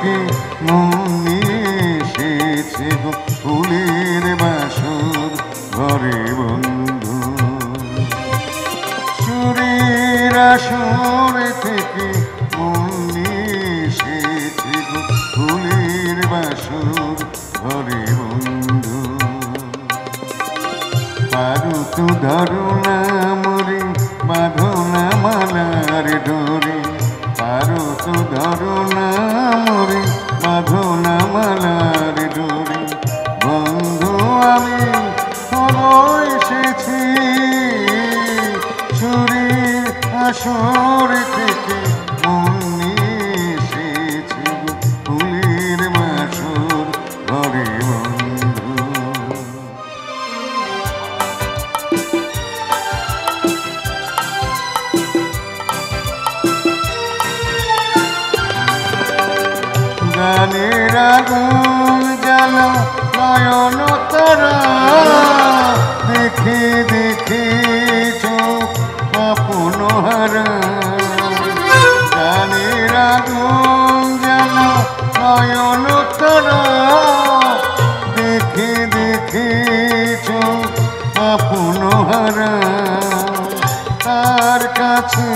থেকে মনে এসেছে গো ফুলের বাসর ঘরে বন্ধু। সুরের আসর থেকে মনে এসেছে গো ফুলের বাসর ঘরে বন্ধু। পারো তো ধরো না মরে বাঁধো না মালার ডোরে, পারো তো ধরো না মরে বাঁধো না মালার ডোরে। বন্ধু আমি হলো এসেছি সুরের আসর থেকে মনে এসেছি ফুলের বাসর ঘরে বন্ধু। গানের আগুন জ্বালা নয়ন তারা দেখে দেখে চোখ আপন হারা। গানের আগুন জ্বালা নয়ন তারা দেখে দেখে চোখ আপন হারা। তার কাছে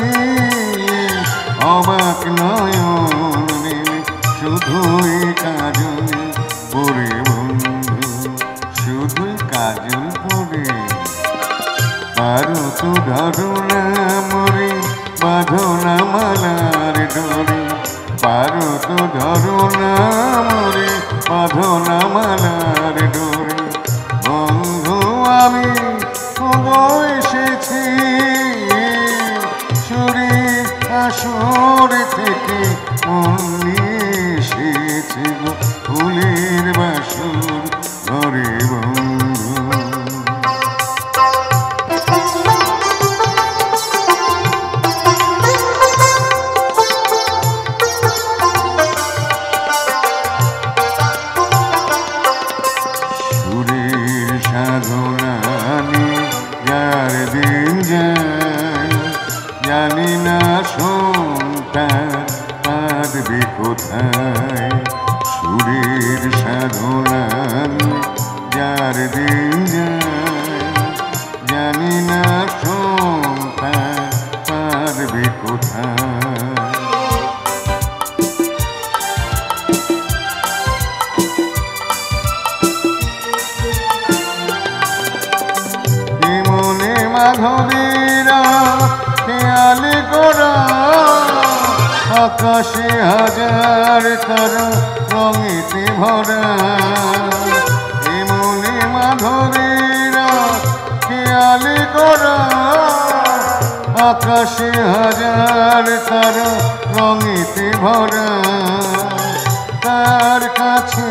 অবাক নয়ন শুধুই কাজল পরে বন্ধু, শুধুই কাজল পরে। পারো তো ধরো না মরে বাঁধো না মালার ডোরে, পারো তো ধরো না মরে বাঁধো না মালার ডোরে। বন্ধু আমি হলো এসেছি সুরের আসর থেকে মনে এসেছে গো ফুলের বাসর ঘরে বন্ধু। সুরের সাধনা নিয়ে যার দিন যায় জানি না সন্তান পাদবে কোথায়। সুরের সাধনা যার দিন যায় জানি না সন্তান পাদবে কোথায়। মনে মাধবীরা খেয়ালে করা আকাশে হাজার তারা রঙেতে ভরা। এমনে মাধবীরা খেয়ালে করা আকাশে হাজার তারা রঙেতে ভরা। তার কাছে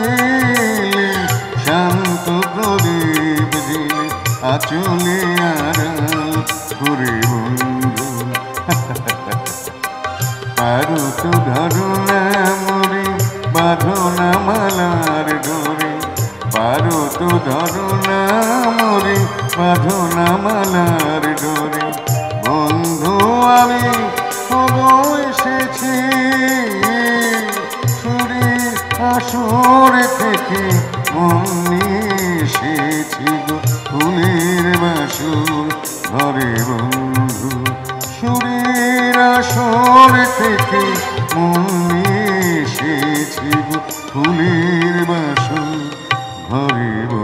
শান্ত প্রদীপ দিলে আঁচলে আড়াল করে বন্ধু। পারো তো ধরো না মরে বাঁধো না মালার ডোরে, পারো তো ধরো না মরে বাঁধো না মালার ডোরে। বন্ধু আমি হলো এসেছি সুরের আসর থেকে মনে এসেছি গো ফুলের বাসর ঘরে বন্ধু। সুরের আসর থেকে মনে এসেছি গো ফুলের বাসর ঘরে।